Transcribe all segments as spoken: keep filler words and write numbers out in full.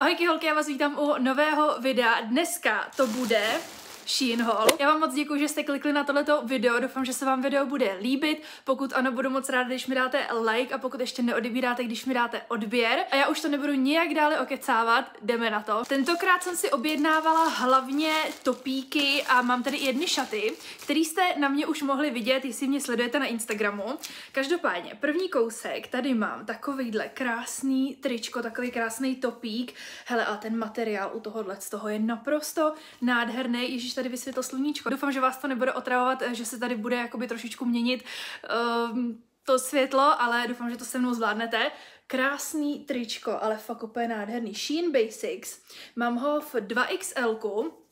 Ahojky holky, já vás vítám u nového videa. Dneska to bude Shein haul. Já vám moc děkuji, že jste klikli na tohleto video, doufám, že se vám video bude líbit. Pokud ano, budu moc ráda, když mi dáte like a pokud ještě neodebíráte, když mi dáte odběr. A já už to nebudu nijak dále okecávat, jdeme na to. Tentokrát jsem si objednávala hlavně topíky a mám tady jedny šaty, které jste na mě už mohli vidět, jestli mě sledujete na Instagramu. Každopádně, první kousek, tady mám takovýhle krásný tričko, takový krásný topík. Hele, a ten materiál u tohohle z toho je naprosto nádherný. Ježíš, tady vysvětlo sluníčko. Doufám, že vás to nebude otravovat, že se tady bude jakoby trošičku měnit um, to světlo, ale doufám, že to se mnou zvládnete. Krásný tričko, ale fakt úplně nádherný. Shein Basics. Mám ho v dva X L ku.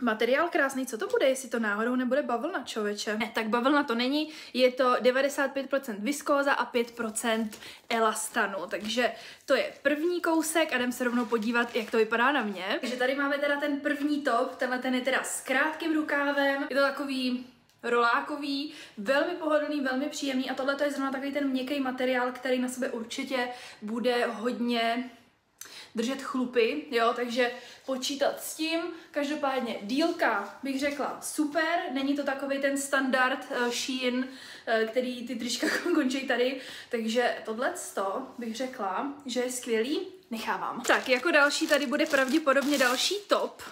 Materiál krásný, co to bude, jestli to náhodou nebude bavlna, člověče? Ne, tak bavlna to není, je to devadesát pět procent viskóza a pět procent elastanu, takže to je první kousek a jdem se rovnou podívat, jak to vypadá na mě. Takže tady máme teda ten první top, tenhle ten je teda s krátkým rukávem, je to takový rolákový, velmi pohodlný, velmi příjemný a tohle to je zrovna takový ten měkký materiál, který na sebe určitě bude hodně držet chlupy, jo, takže počítat s tím. Každopádně dílka bych řekla super, není to takový ten standard uh, Shein, uh, který ty trička končí tady, takže tohleto bych řekla, že je skvělý, nechávám. Tak, jako další tady bude pravděpodobně další top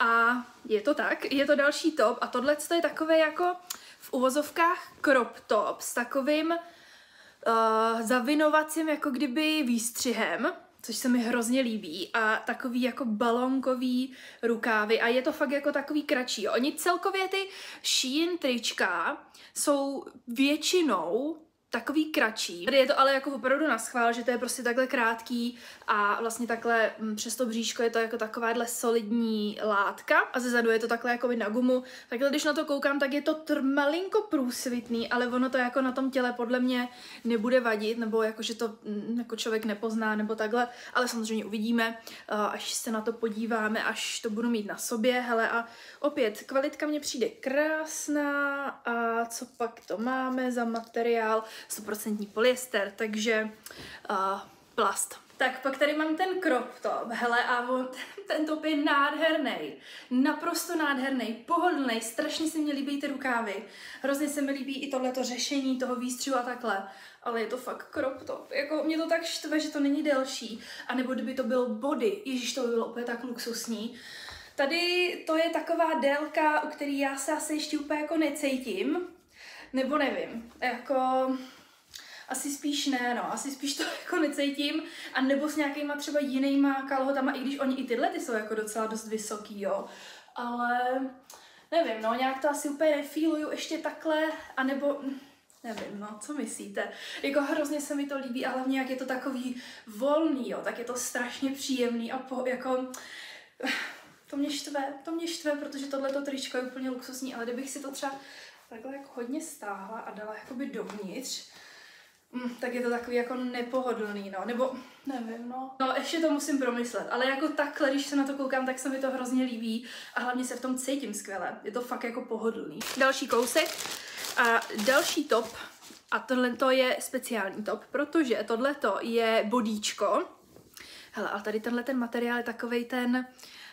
a je to tak, je to další top a tohleto je takové jako v uvozovkách crop top s takovým uh, zavinovacím jako kdyby výstřihem, což se mi hrozně líbí a takový jako balonkový rukávy a je to fakt jako takový kratší. Oni celkově ty Shein trička jsou většinou takový kratší. Tady je to ale jako opravdu na schvál, že to je prostě takhle krátký a vlastně takhle přes to bříško je to jako takováhle solidní látka a zezadu je to takhle jako na gumu. Takhle když na to koukám, tak je to malinko průsvitný, ale ono to jako na tom těle podle mě nebude vadit, nebo jako že to jako člověk nepozná nebo takhle, ale samozřejmě uvidíme, až se na to podíváme, až to budu mít na sobě. Hele, a opět kvalitka mně přijde krásná a co pak to máme za materiál? sto procent polyester, takže uh, plast. Tak pak tady mám ten crop top, hele, a on, ten, ten top je nádherný, naprosto nádherný, pohodlný, strašně se mi líbí ty rukávy, hrozně se mi líbí i tohleto řešení toho výstřihu a takhle, ale je to fakt crop top, jako mě to tak štve, že to není delší, anebo kdyby to bylo body, ježiš, to by bylo úplně tak luxusní. Tady to je taková délka, u který já se asi ještě úplně jako necítím, nebo nevím, jako asi spíš ne, no, asi spíš to jako necítím, a nebo s nějakýma třeba jinýma kalhotama, i když oni i tyhle ty jsou jako docela dost vysoký, jo, ale nevím, no, nějak to asi úplně nefíluju ještě takhle, anebo nevím, no, co myslíte, jako hrozně se mi to líbí a hlavně jak je to takový volný, jo, tak je to strašně příjemný a po, jako... To mě štve, to mě štve, protože tohleto tričko je úplně luxusní, ale kdybych si to třeba takhle jako hodně stáhla a dala jakoby dovnitř, mm, tak je to takový jako nepohodlný, no, nebo nevím, no. No, ještě to musím promyslet, ale jako takhle, když se na to koukám, tak se mi to hrozně líbí a hlavně se v tom cítím skvěle, je to fakt jako pohodlný. Další kousek a další top a tohleto je speciální top, protože tohleto je bodíčko. Hele, ale tady tenhle ten materiál je takovej ten...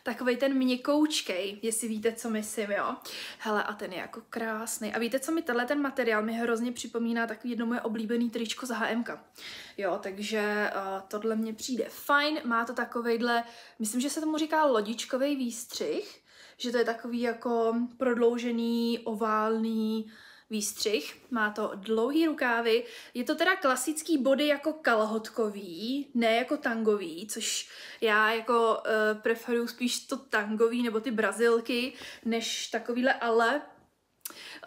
Takovej ten měkoučkej, jestli víte, co myslím, jo. Hele, a ten je jako krásný. A víte, co mi tenhle ten materiál mi hrozně připomíná takový jedno moje oblíbený tričko z H and M. Jo, takže uh, tohle mně přijde fajn. Má to takovejhle, myslím, že se tomu říká lodičkovej výstřih, že to je takový jako prodloužený, oválný výstřih. Má to dlouhý rukávy. Je to teda klasický body jako kalhotkový, ne jako tangový, což já jako uh, preferuju spíš to tangový nebo ty brazilky, než takovýhle, ale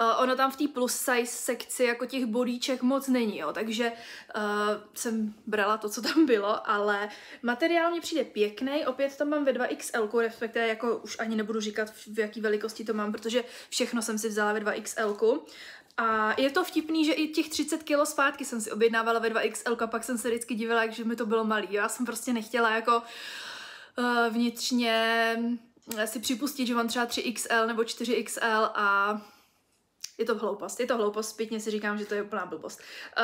uh, ono tam v té plus size sekci jako těch bodíček moc není, jo, takže uh, jsem brala to, co tam bylo, ale materiál mi přijde pěkný, opět to mám ve dva X L ku, respektive jako už ani nebudu říkat, v jaký velikosti to mám, protože všechno jsem si vzala ve dva X L ku. A je to vtipný, že i těch třicet kilo zpátky jsem si objednávala ve dva X L ku a pak jsem se vždycky divila, že mi to bylo malý. Já jsem prostě nechtěla jako uh, vnitřně si připustit, že mám třeba tři X L nebo čtyři X L a Je to hloupost, je to hloupost, zpětně si říkám, že to je úplná blbost.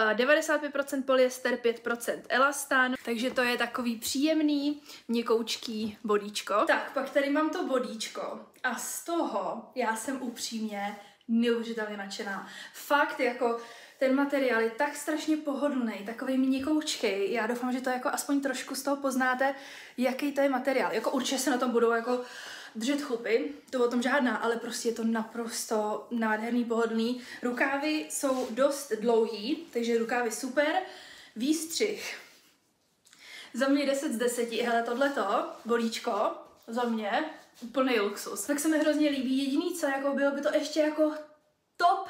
Uh, devadesát pět procent polyester, pět procent elastán, takže to je takový příjemný, měkoučký bodíčko. Tak, pak tady mám to bodíčko a z toho já jsem upřímně neuvěřitelně nadšená. Fakt, jako ten materiál je tak strašně pohodlný, takový měkoučkej. Já doufám, že to jako aspoň trošku z toho poznáte, jaký to je materiál. Jako určitě se na tom budou jako držet chlupy, to o tom žádná, ale prostě je to naprosto nádherný, pohodlný. Rukávy jsou dost dlouhý, takže rukávy super. Výstřih. Za mě deset z deseti, hele tohleto, bolíčko, za mě úplný luxus. Tak se mi hrozně líbí, jediný co, jako bylo by to ještě jako top,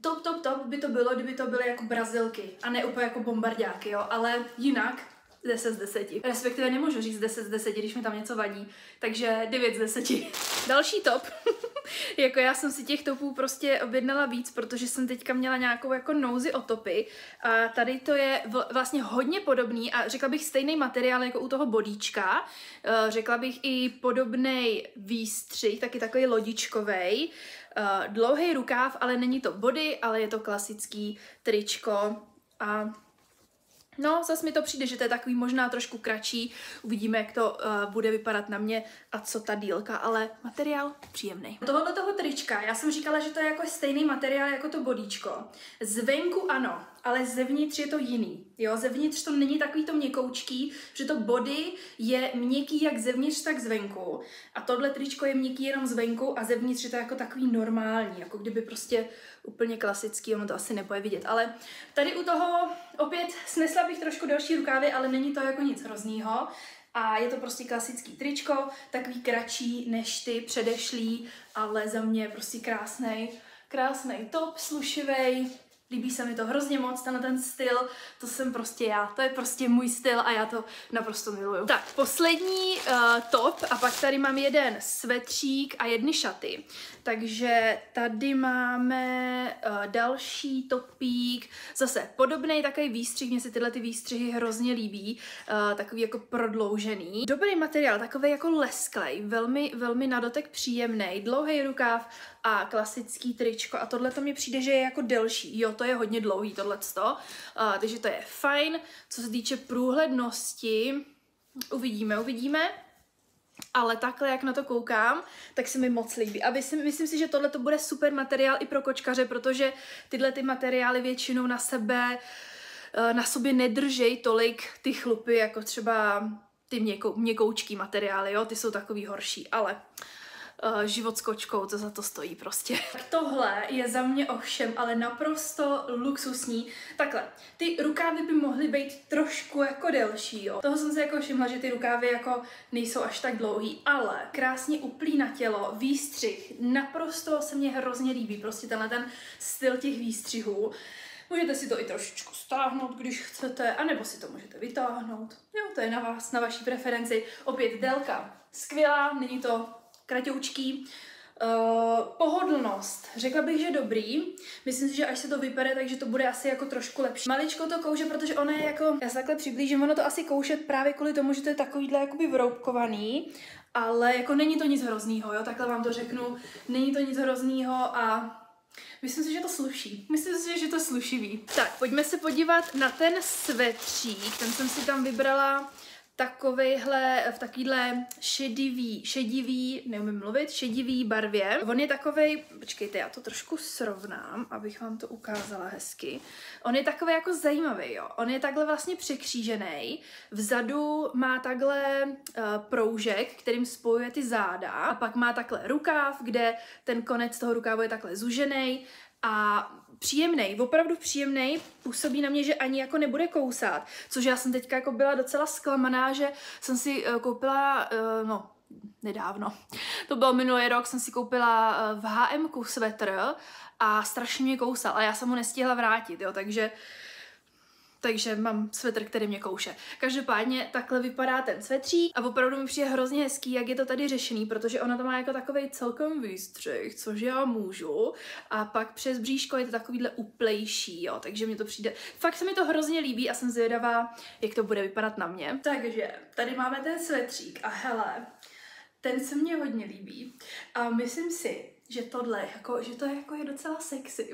top, top, top by to bylo, kdyby to byly jako brazilky a ne úplně jako bombardáky, jo, ale jinak deset z deseti. Respektive nemůžu říct deset z deseti, když mi tam něco vadí, takže devět z deseti. Další top. Jako já jsem si těch topů prostě objednala víc, protože jsem teďka měla nějakou jako nouzi o topy a tady to je vlastně hodně podobný a řekla bych stejný materiál jako u toho bodíčka, řekla bych i podobný výstřih, taky takový lodičkovej, dlouhý rukáv, ale není to body, ale je to klasický tričko a no, zase mi to přijde, že to je takový možná trošku kratší, uvidíme, jak to uh, bude vypadat na mě a co ta dílka, ale materiál příjemný. Tohle toho trička, já jsem říkala, že to je jako stejný materiál jako to bodíčko. Zvenku ano, ale zevnitř je to jiný. Jo, zevnitř to není takový to měkoučký, že to body je měkký jak zevnitř, tak zvenku. A tohle tričko je měkký jenom zvenku a zevnitř je to jako takový normální, jako kdyby prostě úplně klasický, ono to asi nepoje vidět. Ale tady u toho opět snesla bych trošku další rukávy, ale není to jako nic hroznýho. A je to prostě klasický tričko, takový kratší než ty předešlý, ale za mě prostě krásnej, krásnej top, slušivej. Líbí se mi to hrozně moc, tenhle ten styl, to jsem prostě já, to je prostě můj styl a já to naprosto miluju. Tak, poslední uh, top a pak tady mám jeden svetřík a jedny šaty. Takže tady máme uh, další topík, zase podobný takový výstřih, mně se tyhle ty výstřihy hrozně líbí, uh, takový jako prodloužený. Dobrý materiál, takový jako lesklej, velmi, velmi na dotek příjemný, dlouhý rukáv a klasický tričko a tohle to mi přijde, že je jako delší, jo, to je hodně dlouhý tohleto, uh, takže to je fajn. Co se týče průhlednosti, uvidíme, uvidíme, ale takhle, jak na to koukám, tak se mi moc líbí. A myslím, myslím si, že tohleto bude super materiál i pro kočkaře, protože tyhle ty materiály většinou na sebe, uh, na sobě nedržej tolik ty chlupy, jako třeba ty měkou, měkoučký materiály, jo, ty jsou takový horší, ale život s kočkou, to za to stojí prostě. Tak tohle je za mě ovšem ale naprosto luxusní. Takhle, ty rukávy by mohly být trošku jako delší, jo. Toho jsem se jako všimla, že ty rukávy jako nejsou až tak dlouhý, ale krásně uplí na tělo, výstřih, naprosto se mně hrozně líbí, prostě tenhle ten styl těch výstřihů. Můžete si to i trošičku stáhnout, když chcete, anebo si to můžete vytáhnout. Jo, to je na vás, na vaší preferenci. Opět délka skvělá, není to kratoučký. Uh, pohodlnost. Řekla bych, že dobrý. Myslím si, že až se to vypere, takže to bude asi jako trošku lepší. Maličko to kouže, protože ono je jako, já se takhle přiblížím, ono to asi koušet právě kvůli tomu, že to je takovýhle jakoby vroubkovaný, ale jako není to nic hroznýho, jo, takhle vám to řeknu. Není to nic hroznýho a myslím si, že to sluší. Myslím si, že to slušivý. Tak, pojďme se podívat na ten svetřík. Ten jsem si tam vybrala takovejhle, v takovýhle šedivý, šedivý, neumím mluvit, šedivý barvě. On je takovej, počkejte, já to trošku srovnám, abych vám to ukázala hezky. On je takovej jako zajímavý, jo. On je takhle vlastně překřížený. Vzadu má takhle uh, proužek, kterým spojuje ty záda. A pak má takhle rukáv, kde ten konec toho rukávu je takhle zužený. A příjemnej, opravdu příjemnej, působí na mě, že ani jako nebude kousat, což já jsem teďka jako byla docela zklamaná, že jsem si koupila, no nedávno, to byl minulý rok, jsem si koupila v há emku svetr a strašně mě kousal a já jsem ho nestihla vrátit, jo, takže takže mám svetr, který mě kouše. Každopádně takhle vypadá ten svetřík a opravdu mi přijde hrozně hezký, jak je to tady řešený, protože ona to má jako takovej celkem výstřih, což já můžu. A pak přes bříško je to takovýhle uplejší, jo, takže mi to přijde. Fakt se mi to hrozně líbí a jsem zvědavá, jak to bude vypadat na mě. Takže tady máme ten svetřík a hele, Ten se mně hodně líbí a myslím si, že tohle, jako, že to je, jako je docela sexy,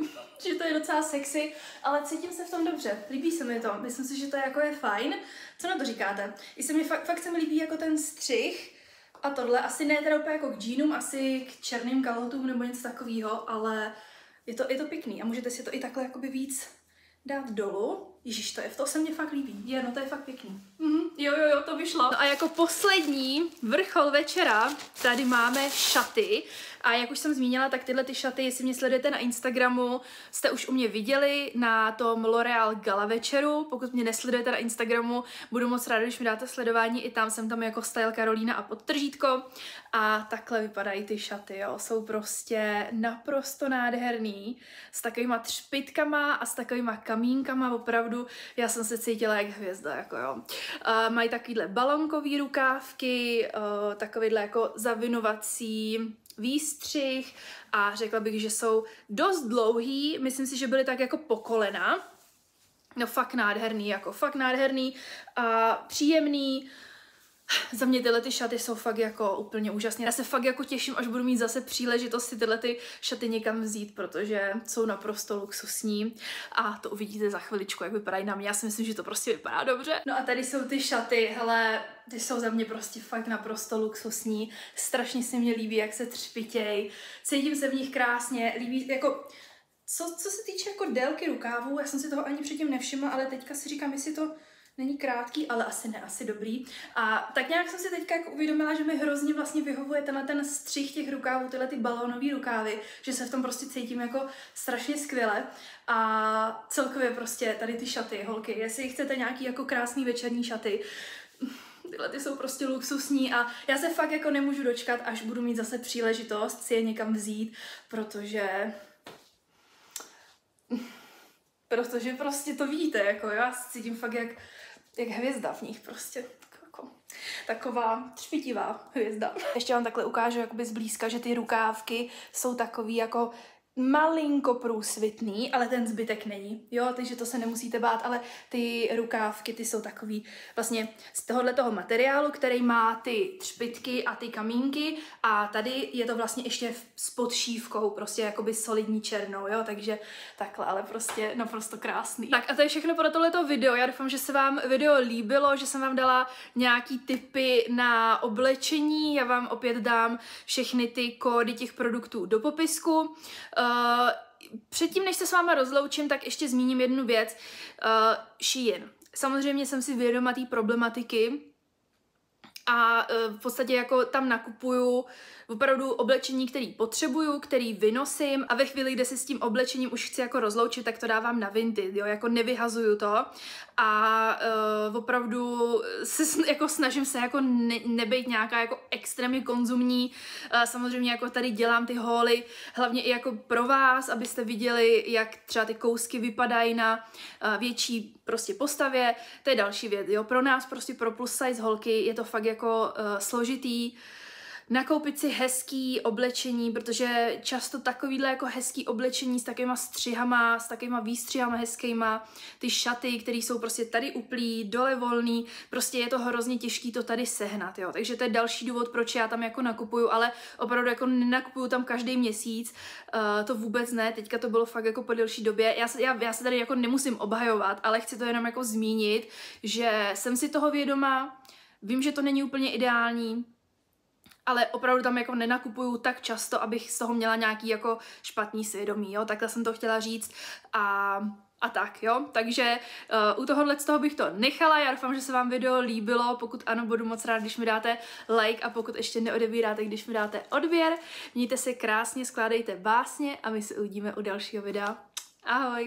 že to je docela sexy, ale cítím se v tom dobře, líbí se mi to, myslím si, že to je, jako je fajn. Co na to říkáte? I se mi fakt, fakt se mi líbí jako ten střih a tohle, asi ne teda úplně jako k džínům, asi k černým kalhotům nebo něco takového, ale je to, je to pěkný a můžete si to i takhle jakoby víc dát dolů. Ježíš, to je, to se mně fakt líbí. Je, no to je fakt pěkný. Mm-hmm. Jo, jo, jo, to vyšlo. No a jako poslední vrchol večera tady máme šaty. A jak už jsem zmínila, tak tyhle ty šaty, jestli mě sledujete na Instagramu, jste už u mě viděli na tom L'Oreal Gala večeru. Pokud mě nesledujete na Instagramu, budu moc ráda, když mi dáte sledování. I tam jsem tam jako Style Karolina a podtržítko. A takhle vypadají ty šaty, jo. Jsou prostě naprosto nádherný. S takovýma třpitkama a s takovýma kamínkama, opravdu. Já jsem se cítila jak hvězda, jako jo. Uh, mají takovýhle balonkový rukávky, uh, takovýhle jako zavinovací výstřih a řekla bych, že jsou dost dlouhý, myslím si, že byly tak jako po kolena. No fakt nádherný, jako fakt nádherný a příjemný. Za mě tyhle ty šaty jsou fakt jako úplně úžasné. Já se fakt jako těším, až budu mít zase příležitost si tyhle ty šaty někam vzít, protože jsou naprosto luxusní a to uvidíte za chviličku, jak vypadají na mě. Já si myslím, že to prostě vypadá dobře. No a tady jsou ty šaty, hele, ty jsou za mě prostě fakt naprosto luxusní. Strašně se mě líbí, jak se třpitěj. Cítím se v nich krásně, líbí, jako... Co, co se týče jako délky rukávů, já jsem si toho ani předtím nevšimla, ale teďka si říkám, jestli to... Není krátký, ale asi ne, asi dobrý. A tak nějak jsem si teďka jako uvědomila, že mi hrozně vlastně vyhovuje tenhle ten střih těch rukávů, tyhle ty balónové rukávy, že se v tom prostě cítím jako strašně skvěle. A celkově prostě tady ty šaty, holky, jestli chcete nějaký jako krásný večerní šaty, tyhle ty jsou prostě luxusní a já se fakt jako nemůžu dočkat, až budu mít zase příležitost si je někam vzít, protože... Protože prostě to vidíte, jako já se cítím fakt jak, jak hvězda v nich prostě. Jako, taková třpitivá hvězda. Ještě vám takhle ukážu jakoby zblízka, že ty rukávky jsou takový jako malinko průsvitný, ale ten zbytek není, jo, takže to se nemusíte bát, ale ty rukávky, ty jsou takový vlastně z tohohle toho materiálu, který má ty třpytky a ty kamínky a tady je to vlastně ještě s podšívkou, prostě jakoby solidní černou, jo, takže takhle, ale prostě naprosto krásný. Tak a to je všechno pro tohleto video, já doufám, že se vám video líbilo, že jsem vám dala nějaký tipy na oblečení, já vám opět dám všechny ty kódy těch produktů do popisku. Uh, předtím, než se s váma rozloučím, tak ještě zmíním jednu věc. Uh, Shein. Samozřejmě jsem si vědoma té problematiky a uh, v podstatě jako tam nakupuju opravdu oblečení, který potřebuju, který vynosím a ve chvíli, kdy se s tím oblečením už chci jako rozloučit, tak to dávám na Vinted, jo, jako nevyhazuju to a uh, opravdu se, jako snažím se jako ne, nebejt nějaká jako extrémně konzumní, uh, samozřejmě jako tady dělám ty hauly, hlavně i jako pro vás, abyste viděli, jak třeba ty kousky vypadají na uh, větší prostě postavě, to je další věc, jo, pro nás prostě pro plus size holky je to fakt jako uh, složitý, nakoupit si hezký oblečení, protože často takovýhle jako hezký oblečení s takovýma střihama, s takovýma výstřihama hezkýma, ty šaty, které jsou prostě tady uplý, dole volný, prostě je to hrozně těžký to tady sehnat, jo. Takže to je další důvod, proč já tam jako nakupuju, ale opravdu jako nenakupuju tam každý měsíc, uh, to vůbec ne, teďka to bylo fakt jako po delší době, já se, já, já se tady jako nemusím obhajovat, ale chci to jenom jako zmínit, že jsem si toho vědoma, vím, že to není úplně ideální, ale opravdu tam jako nenakupuju tak často, abych z toho měla nějaký jako špatný svědomí, jo, takhle jsem to chtěla říct a, a tak, jo, takže uh, u tohohle z toho bych to nechala, já doufám, že se vám video líbilo, pokud ano, budu moc rád, když mi dáte like a pokud ještě neodebíráte, když mi dáte odběr, mějte se krásně, skládejte básně a my se uvidíme u dalšího videa, ahoj!